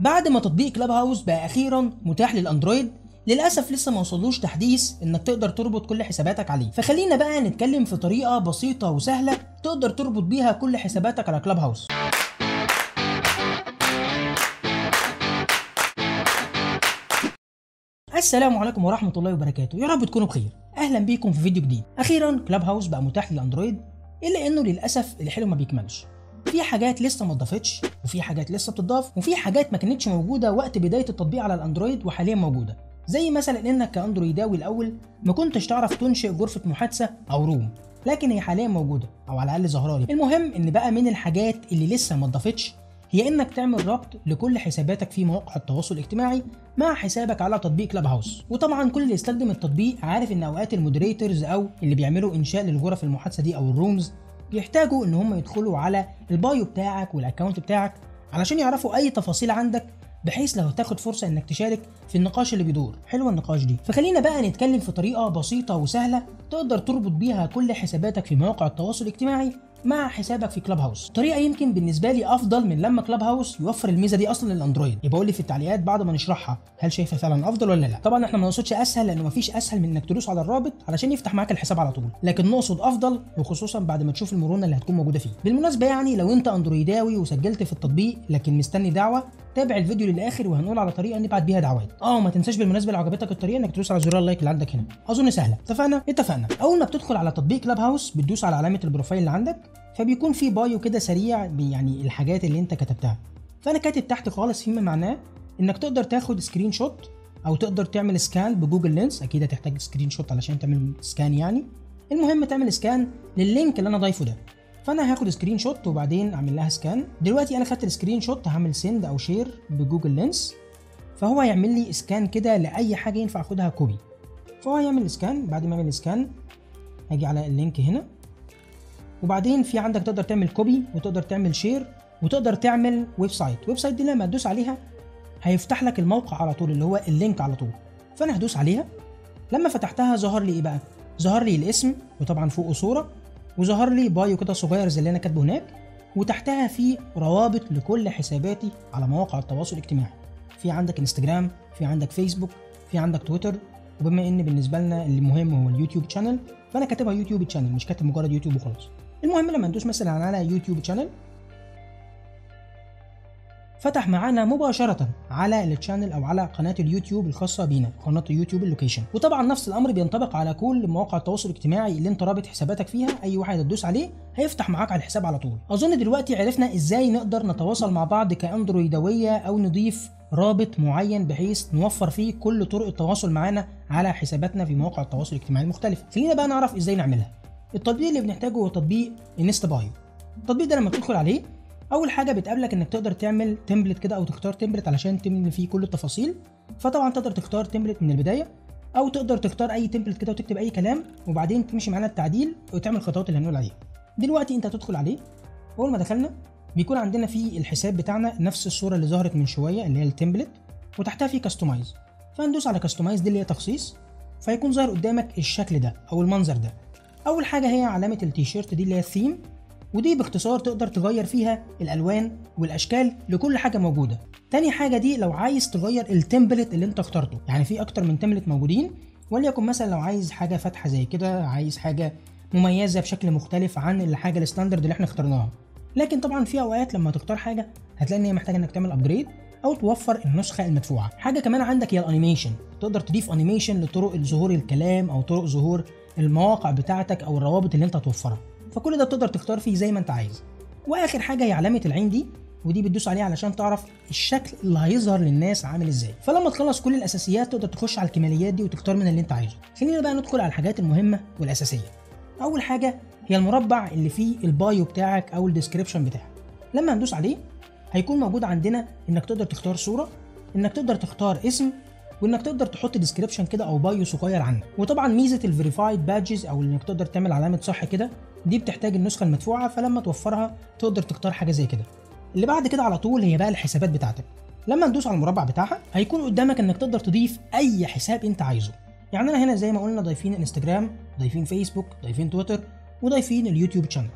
بعد ما تطبيق كلاب هاوس بقى اخيرا متاح للاندرويد، للاسف لسه ما وصلوش تحديث انك تقدر تربط كل حساباتك عليه. فخلينا بقى نتكلم في طريقه بسيطه وسهله تقدر تربط بيها كل حساباتك على كلاب هاوس. السلام عليكم ورحمه الله وبركاته، يا رب تكونوا بخير. اهلا بيكم في فيديو جديد. اخيرا كلاب هاوس بقى متاح للاندرويد، الا انه للاسف الحلو ما بيكملش. في حاجات لسه ما اتضافتش، وفي حاجات لسه بتضاف، وفي حاجات ما كانتش موجوده وقت بدايه التطبيق على الاندرويد وحاليا موجوده. زي مثلا انك كاندرويداوي الاول ما كنتش تعرف تنشئ غرفه محادثه او روم، لكن هي حاليا موجوده او على الاقل ظاهره لي. المهم ان بقى من الحاجات اللي لسه ما اتضافتش هي انك تعمل ربط لكل حساباتك في مواقع التواصل الاجتماعي مع حسابك على تطبيق كلاب هاوس. وطبعا كل اللي يستخدم التطبيق عارف ان اوقات المودريتورز او اللي بيعملوا انشاء للغرف المحادثه دي او الرومز بيحتاجوا ان هم يدخلوا على البايو بتاعك والاكونت بتاعك علشان يعرفوا اي تفاصيل عندك، بحيث لو تاخد فرصه انك تشارك في النقاش اللي بيدور. حلوه النقاش دي. فخلينا بقى نتكلم في طريقه بسيطه وسهله تقدر تربط بيها كل حساباتك في مواقع التواصل الاجتماعي مع حسابك في كلاب هاوس. طريقه يمكن بالنسبه لي افضل من لما كلاب هاوس يوفر الميزه دي اصلا للاندرويد. يبقى قول لي في التعليقات بعد ما نشرحها هل شايفها فعلا افضل ولا لا. طبعا احنا ما نقصدش اسهل، لانه ما فيش اسهل من انك تدوس على الرابط علشان يفتح معاك الحساب على طول، لكن نقصد افضل، وخصوصا بعد ما تشوف المرونه اللي هتكون موجوده فيه. بالمناسبه يعني لو انت اندرويداوي وسجلت في التطبيق لكن مستني دعوه، تابع الفيديو للاخر وهنقول على طريقه نبعت بيها دعوات. وما تنساش بالمناسبه لو عجبتك الطريقه انك تدوس على زرار اللايك اللي عندك هنا. اظن سهله. اتفقنا. اول ما بتدخل على تطبيق كلاب هاوس بتدوس على علامه البروفايل اللي عندك، فبيكون في بايو كده سريع، يعني الحاجات اللي انت كتبتها. فانا كاتب تحت خالص، فيما معناه انك تقدر تاخد سكرين شوت او تقدر تعمل سكان بجوجل لينس. اكيد هتحتاج سكرين شوت علشان تعمل سكان يعني. المهم تعمل سكان لللينك اللي انا ضايفه ده، فانا هاخد سكرين شوت وبعدين اعمل لها سكان. دلوقتي انا خدت السكرين شوت، هعمل سند او شير بجوجل لينس، فهو هيعمل لي سكان كده لاي حاجه ينفع اخدها كوبي. فهو هيعمل سكان. بعد ما يعمل سكان هاجي على اللينك هنا، وبعدين في عندك تقدر تعمل كوبي وتقدر تعمل شير وتقدر تعمل ويب سايت. ويب سايت دي لما تدوس عليها هيفتح لك الموقع على طول اللي هو اللينك على طول. فانا هدوس عليها. لما فتحتها ظهر لي ايه بقى؟ ظهر لي الاسم، وطبعا فوقه صوره، وظهر لي بايو كده صغير زي اللي انا كاتبه هناك، وتحتها في روابط لكل حساباتي على مواقع التواصل الاجتماعي. في عندك انستجرام، في عندك فيسبوك، في عندك تويتر، وبما ان بالنسبه لنا اللي مهم هو اليوتيوب شانل، فانا كاتبها يوتيوب شانل، مش كاتب مجرد يوتيوب وخلاص. المهم لما ندوس مثلا على يوتيوب شانل، فتح معانا مباشره على الشانل او على قناه اليوتيوب الخاصه بينا، قناه اليوتيوب اللوكيشن. وطبعا نفس الامر بينطبق على كل مواقع التواصل الاجتماعي اللي انت رابط حساباتك فيها. اي واحد هتدوس عليه هيفتح معاك على الحساب على طول. اظن دلوقتي عرفنا ازاي نقدر نتواصل مع بعض كاندرويدويه، او نضيف رابط معين بحيث نوفر فيه كل طرق التواصل معانا على حساباتنا في مواقع التواصل الاجتماعي المختلفه. خلينا بقى نعرف ازاي نعملها. التطبيق اللي بنحتاجه هو تطبيق انستا بايو. التطبيق ده لما بتدخل عليه اول حاجه بتقابلك انك تقدر تعمل تمبلت كده، او تختار تمبلت علشان تملي فيه كل التفاصيل. فطبعا تقدر تختار تمبلت من البدايه، او تقدر تختار اي تمبلت كده وتكتب اي كلام، وبعدين تمشي معانا التعديل وتعمل الخطوات اللي هنقول عليها دلوقتي. انت هتدخل عليه. اول ما دخلنا بيكون عندنا في الحساب بتاعنا نفس الصوره اللي ظهرت من شويه اللي هي التمبلت، وتحتها في كاستمايز. فهندوس على كاستمايز دي اللي هي تخصيص، فيكون ظاهر قدامك الشكل ده او المنظر ده. اول حاجه هي علامه التيشيرت دي اللي هي الثيم، ودي باختصار تقدر تغير فيها الالوان والاشكال لكل حاجه موجوده. تاني حاجه دي لو عايز تغير التمبلت اللي انت اخترته، يعني في اكتر من تمبلت موجودين، وليكن مثلا لو عايز حاجه فاتحه زي كده، عايز حاجه مميزه بشكل مختلف عن الحاجه الستاندرد اللي احنا اخترناها. لكن طبعا في اوقات لما تختار حاجه هتلاقي ان هي محتاجه انك تعمل ابجريد او توفر النسخه المدفوعه. حاجه كمان عندك هي الانيميشن، تقدر تضيف انيميشن لطرق ظهور الكلام او طرق ظهور المواقع بتاعتك او الروابط اللي انت هتوفرها. فكل ده بتقدر تختار فيه زي ما انت عايز. واخر حاجه هي علامه العين دي، ودي بتدوس عليها علشان تعرف الشكل اللي هيظهر للناس عامل ازاي. فلما تخلص كل الاساسيات تقدر تخش على الكماليات دي وتختار من اللي انت عايزه. خلينا بقى ندخل على الحاجات المهمه والاساسيه. اول حاجه هي المربع اللي فيه البايو بتاعك او الديسكريبشن بتاعك. لما هندوس عليه هيكون موجود عندنا انك تقدر تختار صوره، انك تقدر تختار اسم، وانك تقدر تحط ديسكريبشن كده او بايو صغير عنك. وطبعا ميزه الفيريفايد بادجز، او انك تقدر تعمل علامه صح كده، دي بتحتاج النسخه المدفوعه، فلما توفرها تقدر تختار حاجه زي كده. اللي بعد كده على طول هي بقى الحسابات بتاعتك. لما ندوس على المربع بتاعها هيكون قدامك انك تقدر تضيف اي حساب انت عايزه. يعني انا هنا زي ما قلنا ضايفين انستجرام، ضايفين فيسبوك، ضايفين تويتر، وضايفين اليوتيوب شانل.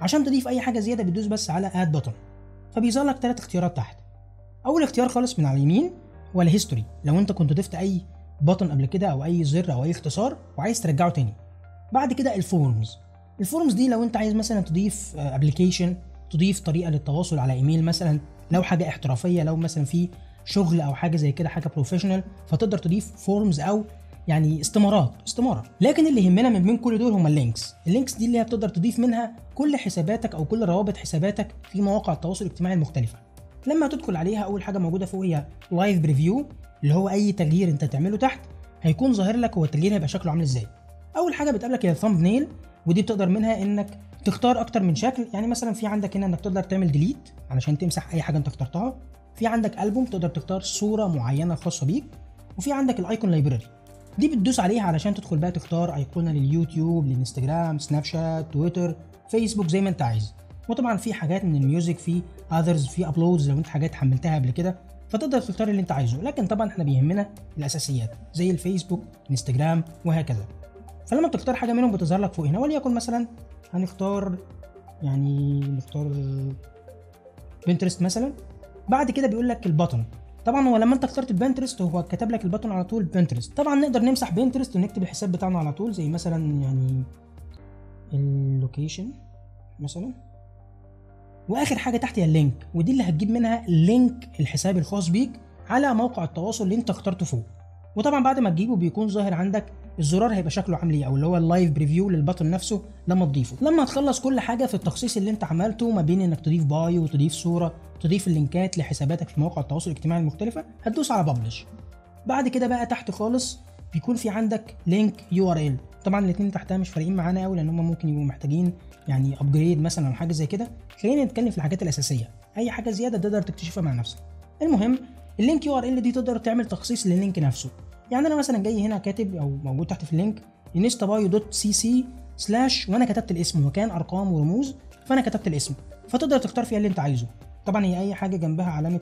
عشان تضيف اي حاجه زياده بتدوس بس على اد بوتن، فبيظهر لك 3 اختيارات تحت. اول اختيار خالص من على اليمين هو الهيستوري. لو انت كنت ضفت اي بطن قبل كده او اي زر او اي اختصار وعايز ترجعه تاني. بعد كده الفورمز. الفورمز دي لو انت عايز مثلا تضيف ابلكيشن، تضيف طريقه للتواصل على ايميل مثلا، لو حاجه احترافيه، لو مثلا في شغل او حاجه زي كده، حاجه بروفيشنال، فتقدر تضيف فورمز او يعني استماره. لكن اللي يهمنا من بين كل دول هما اللينكس. اللينكس دي اللي هي بتقدر تضيف منها كل حساباتك او كل روابط حساباتك في مواقع التواصل الاجتماعي المختلفه. لما تدخل عليها اول حاجه موجوده فوق هي لايف بريفيو، اللي هو اي تغيير انت تعمله تحت هيكون ظاهر لك هو التغيير هيبقى شكله عامل ازاي. اول حاجه بتقابلك هي الثامب نيل، ودي بتقدر منها انك تختار اكتر من شكل. يعني مثلا في عندك هنا انك تقدر تعمل ديليت علشان تمسح اي حاجه انت اخترتها، في عندك البوم تقدر تختار صوره معينه خاصه بيك، وفي عندك الايكون لايبراري دي بتدوس عليها علشان تدخل بقى تختار ايقونه لليوتيوب، للانستجرام، سناب شات، تويتر، فيسبوك، زي ما انت عايز. وطبعا في حاجات من الميوزك، في اذرز، في ابلودز لو انت حاجات حملتها قبل كده، فتقدر تختار اللي انت عايزه. لكن طبعا احنا بيهمنا الاساسيات زي الفيسبوك، انستجرام، وهكذا. فلما بتختار حاجه منهم بتظهر لك فوق هنا، وليكن مثلا هنختار يعني نختار بنترست مثلا. بعد كده بيقول لك البطن. طبعا هو لما انت اخترت بنترست هو كتب لك البطن على طول بنترست. طبعا نقدر نمسح بنترست ونكتب الحساب بتاعنا على طول، زي مثلا يعني اللوكيشن مثلا. واخر حاجه تحت هي اللينك، ودي اللي هتجيب منها لينك الحساب الخاص بيك على موقع التواصل اللي انت اخترته فوق. وطبعا بعد ما تجيبه بيكون ظاهر عندك الزرار هيبقى شكله عامل ايه، او اللي هو اللايف بريفيو للبطن نفسه لما تضيفه. لما تخلص كل حاجه في التخصيص اللي انت عملته ما بين انك تضيف بايو وتضيف صوره، تضيف اللينكات لحساباتك في مواقع التواصل الاجتماعي المختلفه، هتدوس على ببلش. بعد كده بقى تحت خالص بيكون في عندك لينك URL. طبعا الاثنين تحتها مش فارقين معانا قوي لان هم ممكن يبقوا محتاجين يعني ابجريد مثلا او حاجه زي كده. خلينا نتكلم في الحاجات الاساسيه، اي حاجه زياده تقدر تكتشفها مع نفسك. المهم اللينك URL دي تقدر تعمل تخصيص لللينك نفسه. يعني انا مثلا جاي هنا كاتب او موجود تحت في اللينك instabio.cc/ وانا كتبت الاسم، وكان ارقام ورموز، فانا كتبت الاسم، فتقدر تختار فيها اللي انت عايزه. طبعا هي اي حاجه جنبها علامه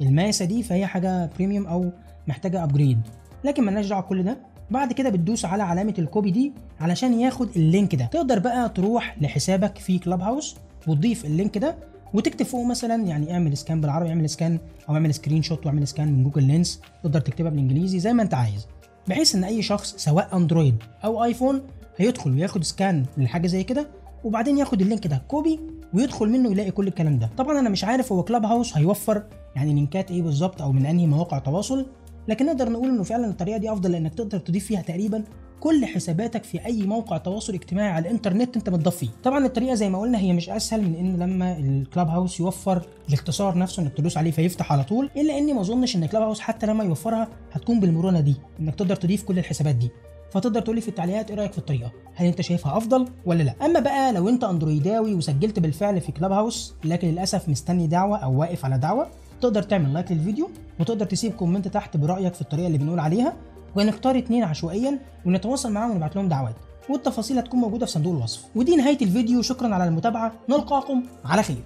الماسه دي فهي حاجه بريميوم او محتاجه ابجريد، لكن مالناش دعوه بكل ده. بعد كده بتدوس على علامه الكوبي دي علشان ياخد اللينك ده. تقدر بقى تروح لحسابك في كلاب هاوس وتضيف اللينك ده وتكتب فوقه مثلا يعني اعمل سكان بالعربي، اعمل سكان او اعمل سكرين شوت واعمل سكان من جوجل لينس. تقدر تكتبها بالانجليزي زي ما انت عايز، بحيث ان اي شخص سواء اندرويد او ايفون هيدخل وياخد سكان للحاجه زي كده، وبعدين ياخد اللينك ده كوبي ويدخل منه يلاقي كل الكلام ده. طبعا انا مش عارف هو كلاب هاوس هيوفر يعني لينكات ايه بالظبط او من انهي مواقع تواصل، لكن نقدر نقول انه فعلا الطريقه دي افضل لانك تقدر تضيف فيها تقريبا كل حساباتك في اي موقع تواصل اجتماعي على الانترنت انت بتضيف فيه. طبعا الطريقه زي ما قلنا هي مش اسهل من ان لما الكلاب هاوس يوفر الاختصار نفسه انك تدوس عليه فيفتح على طول، الا اني ما اظنش ان كلاب هاوس حتى لما يوفرها هتكون بالمرونه دي انك تقدر تضيف كل الحسابات دي. فتقدر تقول لي في التعليقات ايه رايك في الطريقه، هل انت شايفها افضل ولا لا. اما بقى لو انت اندرويداوي وسجلت بالفعل في كلاب هاوس لكن للاسف مستني دعوه او واقف على دعوه، تقدر تعمل لايك للفيديو وتقدر تسيب كومنت تحت برايك في الطريقه اللي بنقول عليها، ونختار 2 عشوائيا ونتواصل معاهم ونبعت لهم دعوات. والتفاصيل هتكون موجوده في صندوق الوصف. ودي نهايه الفيديو، شكرا على المتابعه، نلقاكم على خير.